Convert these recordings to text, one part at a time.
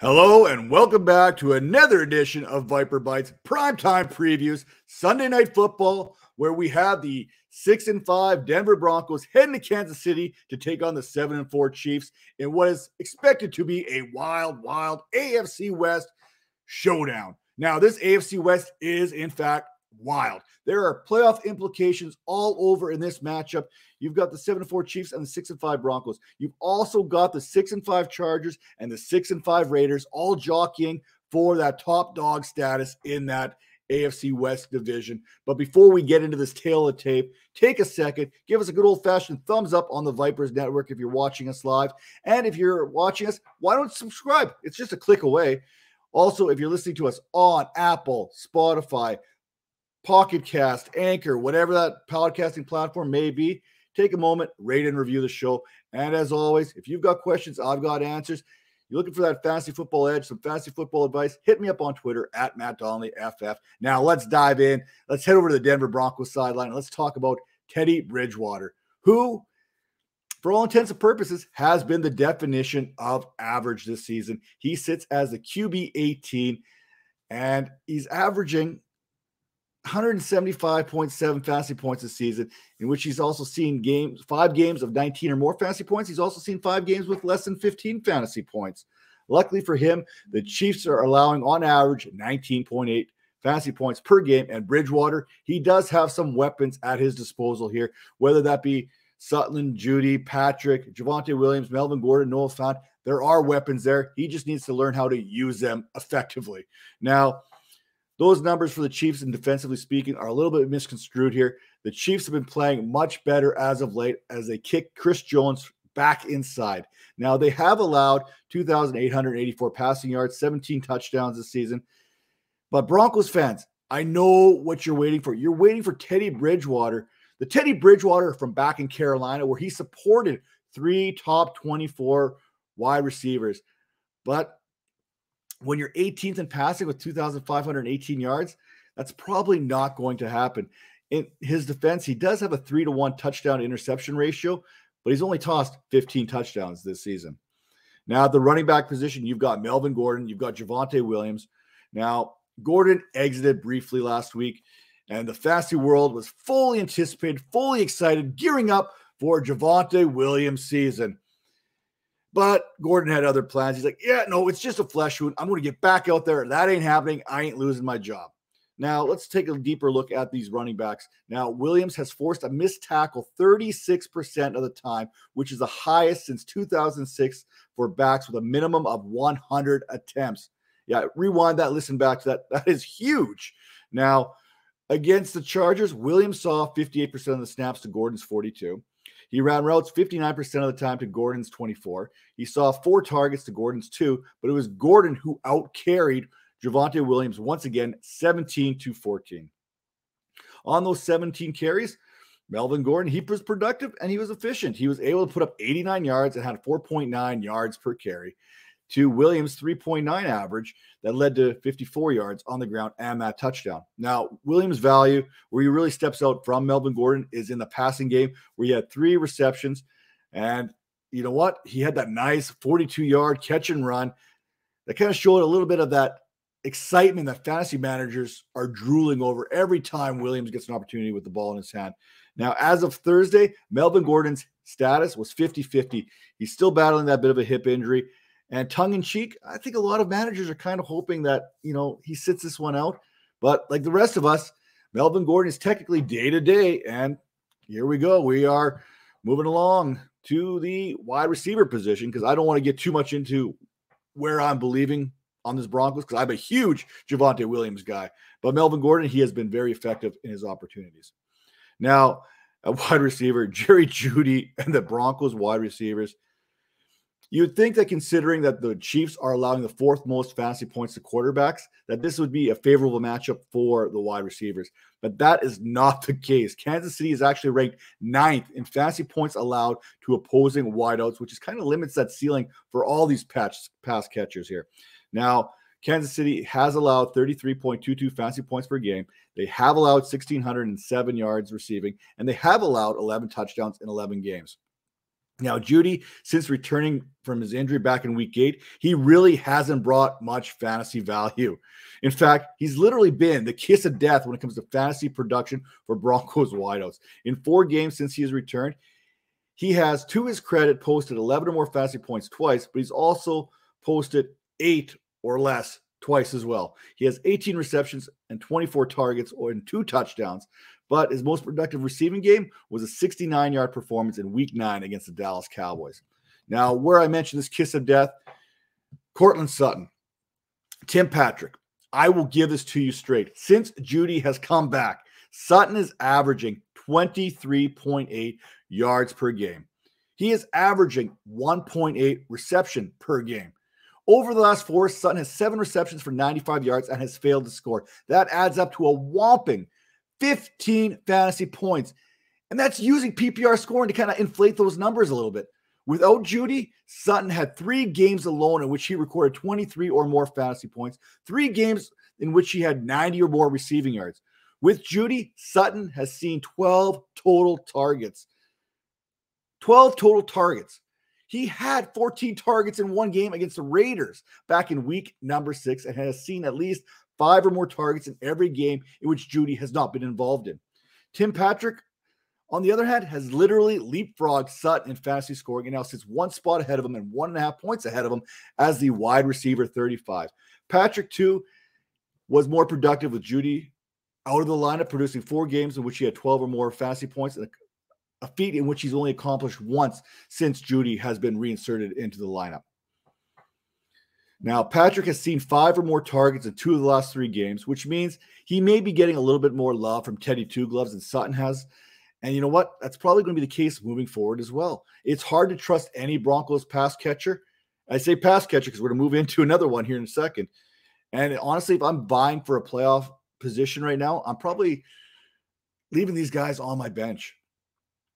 Hello and welcome back to another edition of Viper Bites Primetime Previews, Sunday Night Football, where we have the 6-5 Denver Broncos heading to Kansas City to take on the 7-4 Chiefs in what is expected to be a wild, wild AFC West showdown. Now, this AFC West is, in fact, wild. There are playoff implications all over in this matchup. You've got the 7-4 Chiefs and the 6-5 Broncos. You've also got the 6-5 Chargers and the 6-5 Raiders all jockeying for that top dog status in that AFC West division. But before we get into this tale of tape, take a second, give us a good old-fashioned thumbs up on the Vipers Network if you're watching us live. And if you're watching us, why don't subscribe? It's just a click away. Also, if you're listening to us on Apple, Spotify, Pocket Cast, Anchor, whatever that podcasting platform may be, take a moment, rate and review the show. And as always, if you've got questions, I've got answers. You're looking for that fantasy football edge, some fantasy football advice, hit me up on Twitter at Matt Donnelly FF. Now let's dive in. Let's head over to the Denver Broncos sideline and let's talk about Teddy Bridgewater, who, for all intents and purposes, has been the definition of average this season. He sits as the QB 18, and he's averaging 175.7 fantasy points this season, in which he's also seen five games of 19 or more fantasy points. He's also seen five games with less than 15 fantasy points. Luckily for him, the Chiefs are allowing on average 19.8 fantasy points per game, and Bridgewater, he does have some weapons at his disposal here, whether that be Sutton, Jeudy, Patrick, Javonte Williams, Melvin Gordon, Noah Fant. There are weapons there. He just needs to learn how to use them effectively. Now, those numbers for the Chiefs, and defensively speaking, are a little bit misconstrued here. The Chiefs have been playing much better as of late as they kick Chris Jones back inside. Now, they have allowed 2,884 passing yards, 17 touchdowns this season. But Broncos fans, I know what you're waiting for. You're waiting for Teddy Bridgewater, the Teddy Bridgewater from back in Carolina, where he supported three top 24 wide receivers. But when you're 18th in passing with 2,518 yards, that's probably not going to happen. In his defense, he does have a 3-to-1 touchdown interception ratio, but he's only tossed 15 touchdowns this season. Now, at the running back position, you've got Melvin Gordon, you've got Javonte Williams. Now, Gordon exited briefly last week, and the fantasy world was fully anticipated, fully excited, gearing up for Javonte Williams' season. But Gordon had other plans. He's like, yeah, no, it's just a flesh wound. I'm going to get back out there. That ain't happening. I ain't losing my job. Now, let's take a deeper look at these running backs. Now, Williams has forced a missed tackle 36% of the time, which is the highest since 2006 for backs with a minimum of 100 attempts. Yeah, rewind that, listen back to that. That is huge. Now, against the Chargers, Williams saw 58% of the snaps to Gordon's 42%. He ran routes 59% of the time to Gordon's 24%. He saw 4 targets to Gordon's 2, but it was Gordon who out-carried Javonte Williams once again, 17-14. On those 17 carries, Melvin Gordon, he was productive and he was efficient. He was able to put up 89 yards and had 4.9 yards per carry to Williams' 3.9 average that led to 54 yards on the ground and that touchdown. Now, Williams' value, where he really steps out from Melvin Gordon, is in the passing game, where he had 3 receptions. And you know what? He had that nice 42-yard catch and run that kind of showed a little bit of that excitement that fantasy managers are drooling over every time Williams gets an opportunity with the ball in his hand. Now, as of Thursday, Melvin Gordon's status was 50-50. He's still battling that bit of a hip injury. And tongue-in-cheek, I think a lot of managers are kind of hoping that, you know, he sits this one out. But like the rest of us, Melvin Gordon is technically day-to-day. And here we go. We are moving along to the wide receiver position because I don't want to get too much into where I'm believing on this Broncos because I'm a huge Javonte Williams guy. But Melvin Gordon, he has been very effective in his opportunities. Now, a wide receiver, Jerry Jeudy and the Broncos wide receivers, you'd think that considering that the Chiefs are allowing the 4th most fantasy points to quarterbacks, that this would be a favorable matchup for the wide receivers. But that is not the case. Kansas City is actually ranked 9th in fantasy points allowed to opposing wideouts, which is kind of limits that ceiling for all these pass catchers here. Now, Kansas City has allowed 33.22 fantasy points per game. They have allowed 1,607 yards receiving, and they have allowed 11 touchdowns in 11 games. Now, Jeudy, since returning from his injury back in Week 8, he really hasn't brought much fantasy value. In fact, he's literally been the kiss of death when it comes to fantasy production for Broncos wideouts. In 4 games since he has returned, he has, to his credit, posted 11 or more fantasy points twice, but he's also posted 8 or less twice as well. He has 18 receptions and 24 targets and 2 touchdowns, but his most productive receiving game was a 69-yard performance in Week 9 against the Dallas Cowboys. Now, where I mentioned this kiss of death, Courtland Sutton, Tim Patrick, I will give this to you straight. Since Jeudy has come back, Sutton is averaging 23.8 yards per game. He is averaging 1.8 reception per game. Over the last 4, Sutton has 7 receptions for 95 yards and has failed to score. That adds up to a whopping 15 fantasy points. And that's using PPR scoring to kind of inflate those numbers a little bit. Without Jeudy, Sutton had 3 games alone in which he recorded 23 or more fantasy points, 3 games in which he had 90 or more receiving yards. With Jeudy, Sutton has seen 12 total targets. 12 total targets. He had 14 targets in 1 game against the Raiders back in Week 6 and has seen at least 5 or more targets in every game in which Jeudy has not been involved in. Tim Patrick, on the other hand, has literally leapfrogged Sutton in fantasy scoring and now sits 1 spot ahead of him and 1.5 points ahead of him as the wide receiver 35. Patrick, too, was more productive with Jeudy out of the lineup, producing 4 games in which he had 12 or more fantasy points, and a feat in which he's only accomplished once since Jeudy has been reinserted into the lineup. Now, Patrick has seen 5 or more targets in 2 of the last 3 games, which means he may be getting a little bit more love from Teddy Two Gloves than Sutton has. And you know what? That's probably going to be the case moving forward as well. It's hard to trust any Broncos pass catcher. I say pass catcher because we're going to move into another one here in a second. And honestly, if I'm vying for a playoff position right now, I'm probably leaving these guys on my bench.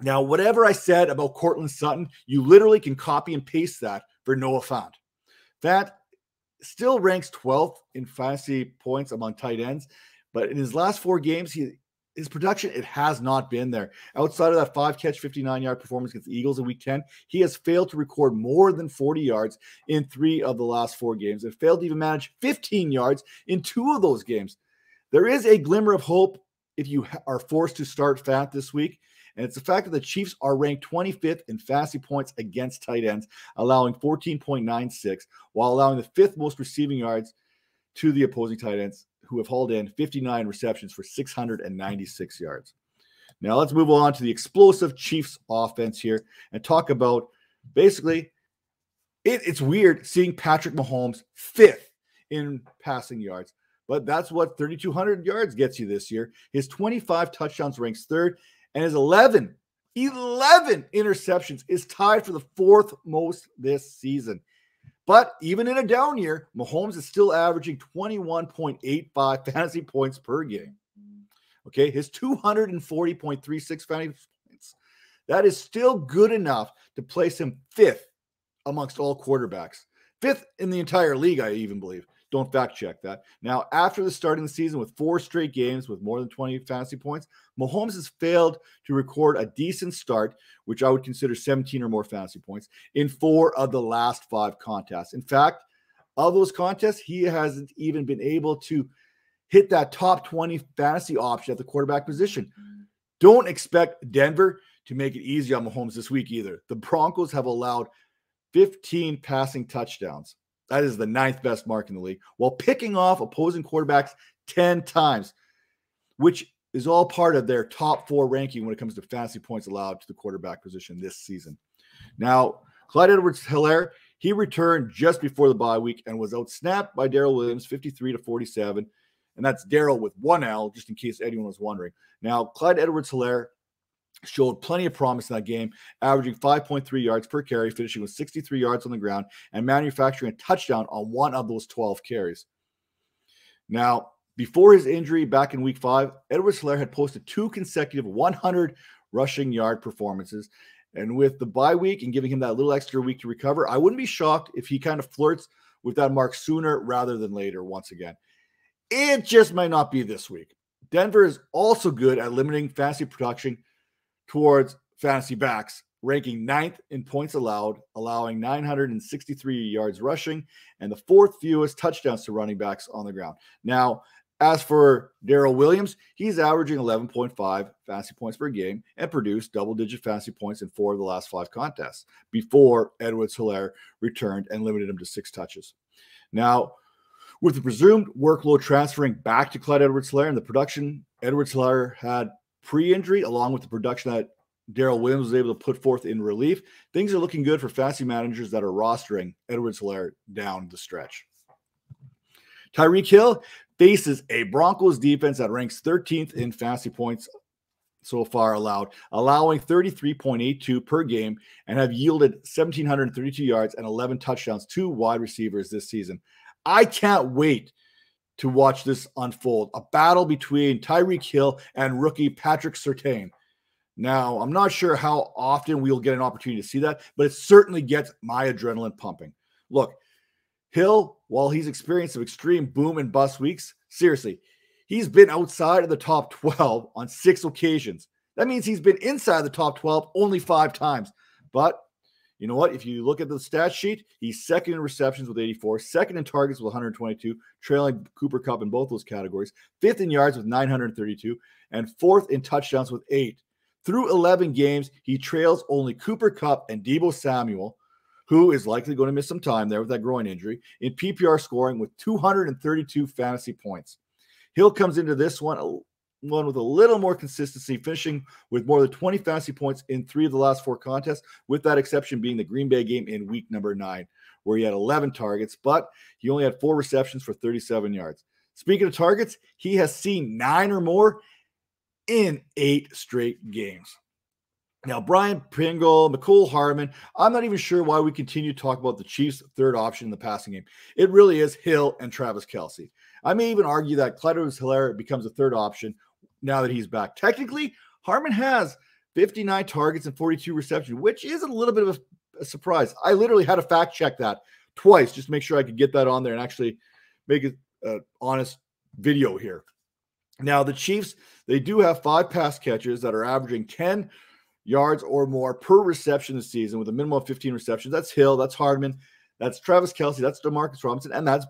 Now, whatever I said about Courtland Sutton, you literally can copy and paste that for Noah Fant. Fant still ranks 12th in fantasy points among tight ends, but in his last 4 games, his production, it has not been there. Outside of that 5-catch, 59-yard performance against the Eagles in Week 10, he has failed to record more than 40 yards in 3 of the last 4 games and failed to even manage 15 yards in 2 of those games. There is a glimmer of hope if you are forced to start Fant this week, and it's the fact that the Chiefs are ranked 25th in fantasy points against tight ends, allowing 14.96, while allowing the 5th most receiving yards to the opposing tight ends, who have hauled in 59 receptions for 696 yards. Now let's move on to the explosive Chiefs offense here and talk about, basically, it's weird seeing Patrick Mahomes 5th in passing yards, but that's what 3,200 yards gets you this year. His 25 touchdowns ranks 3rd, and his 11 interceptions is tied for the 4th most this season. But even in a down year, Mahomes is still averaging 21.85 fantasy points per game. Okay, his 240.36 fantasy points, that is still good enough to place him 5th amongst all quarterbacks. 5th in the entire league, I even believe. Don't fact check that. Now, after the start of the season with 4 straight games with more than 20 fantasy points, Mahomes has failed to record a decent start, which I would consider 17 or more fantasy points, in 4 of the last 5 contests. In fact, of those contests, he hasn't even been able to hit that top 20 fantasy option at the quarterback position. Don't expect Denver to make it easy on Mahomes this week either. The Broncos have allowed 15 passing touchdowns. That is the 9th best mark in the league, while picking off opposing quarterbacks 10 times, which is all part of their top 4 ranking when it comes to fantasy points allowed to the quarterback position this season. Now, Clyde Edwards-Hilaire, he returned just before the bye week and was outsnapped by Darrel Williams, 53-47, and that's Darrel with 1 L, just in case anyone was wondering. Now, Clyde Edwards-Hilaire showed plenty of promise in that game, averaging 5.3 yards per carry, finishing with 63 yards on the ground, and manufacturing a touchdown on 1 of those 12 carries. Now, before his injury back in Week 5, Edwards-Hilaire had posted 2 consecutive 100-rushing-yard performances, and with the bye week and giving him that little extra week to recover, I wouldn't be shocked if he kind of flirts with that mark sooner rather than later once again. It just might not be this week. Denver is also good at limiting fantasy production towards fantasy backs ranking ninth in points allowed, allowing 963 yards rushing, and the fourth fewest touchdowns to running backs on the ground. Now, as for Darrel Williams, he's averaging 11.5 fantasy points per game and produced double-digit fantasy points in 4 of the last 5 contests before Edwards-Hilaire returned and limited him to 6 touches. Now, with the presumed workload transferring back to Clyde Edwards-Hilaire and the production Edwards-Hilaire had pre-injury, along with the production that Darrel Williams was able to put forth in relief, things are looking good for fantasy managers that are rostering Edwards-Hilaire down the stretch. Tyreek Hill faces a Broncos defense that ranks 13th in fantasy points so far allowed, allowing 33.82 per game, and have yielded 1,732 yards and 11 touchdowns to wide receivers this season. I can't wait to watch this unfold, a battle between Tyreek Hill and rookie Patrick Surtain. Now, I'm not sure how often we'll get an opportunity to see that, but it certainly gets my adrenaline pumping. Look, Hill, while he's experienced some extreme boom and bust weeks, seriously, he's been outside of the top 12 on 6 occasions. That means he's been inside the top 12 only 5 times. But you know what? If you look at the stat sheet, he's second in receptions with 84, second in targets with 122, trailing Cooper Kupp in both those categories, fifth in yards with 932, and fourth in touchdowns with 8. Through 11 games, he trails only Cooper Kupp and Deebo Samuel, who is likely going to miss some time there with that groin injury, in PPR scoring with 232 fantasy points. Hill comes into this one with a little more consistency, finishing with more than 20 fantasy points in 3 of the last 4 contests, with that exception being the Green Bay game in week number 9, where he had 11 targets, but he only had 4 receptions for 37 yards. Speaking of targets, he has seen 9 or more in 8 straight games. Now, Brian Pringle, McCool Harmon, I'm not even sure why we continue to talk about the Chiefs' third option in the passing game. It really is Hill and Travis Kelce. I may even argue that Clyde Edwards-Hilaire becomes a third option now that he's back. Technically, Harmon has 59 targets and 42 receptions, which is a little bit of a surprise. I literally had to fact check that twice just to make sure I could get that on there and actually make an honest video here. Now, the Chiefs, they do have 5 pass catchers that are averaging 10 yards or more per reception this season, with a minimum of 15 receptions. That's Hill, that's Hardman, that's Travis Kelce, that's DeMarcus Robinson, and that's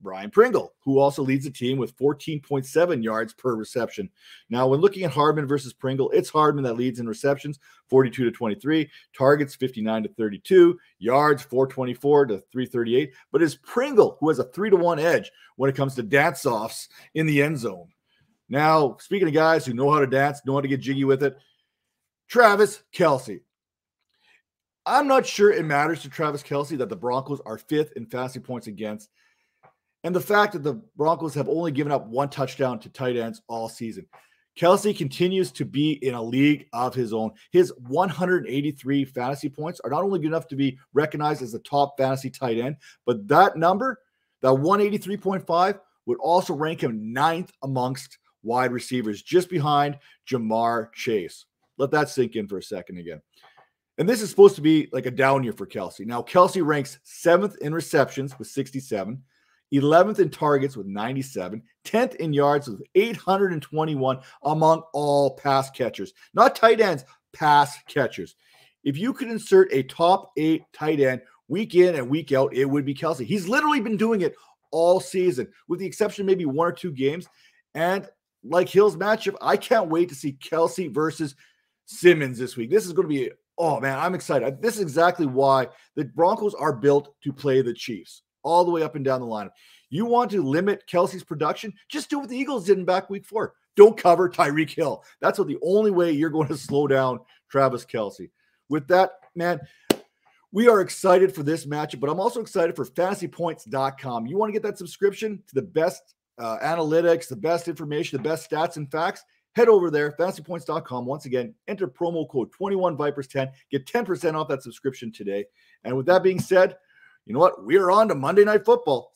Brian Pringle, who also leads the team with 14.7 yards per reception. Now, when looking at Hardman versus Pringle, it's Hardman that leads in receptions, 42 to 23, targets 59 to 32, yards 424 to 338, but it's Pringle who has a 3-to-1 edge when it comes to dance-offs in the end zone. Now, speaking of guys who know how to dance, know how to get jiggy with it, Travis Kelce. I'm not sure it matters to Travis Kelce that the Broncos are 5th in fantasy points against, and the fact that the Broncos have only given up 1 touchdown to tight ends all season. Kelce continues to be in a league of his own. His 183 fantasy points are not only good enough to be recognized as the top fantasy tight end, but that number, that 183.5, would also rank him 9th amongst wide receivers, just behind Ja'Marr Chase. Let that sink in for a second again. And this is supposed to be like a down year for Kelce. Now, Kelce ranks 7th in receptions with 67, 11th in targets with 97, 10th in yards with 821 among all pass catchers. Not tight ends, pass catchers. If you could insert a top 8 tight end week in and week out, it would be Kelce. He's literally been doing it all season, with the exception of maybe 1 or 2 games. And like Hill's matchup, I can't wait to see Kelce versus Simmons this week. This is going to be, oh man, I'm excited. This is exactly why the Broncos are built to play the Chiefs all the way up and down the lineup. You want to limit Kelce's production? Just do what the Eagles did in back week 4. Don't cover Tyreek Hill. That's the only way you're going to slow down Travis Kelce. With that, man, we are excited for this matchup, but I'm also excited for FantasyPoints.com. You want to get that subscription to the best analytics, the best information, the best stats and facts? Head over there, fantasypoints.com. Once again, enter promo code 21Vipers10. Get 10% off that subscription today. And with that being said, you know what? We're on to Monday Night Football.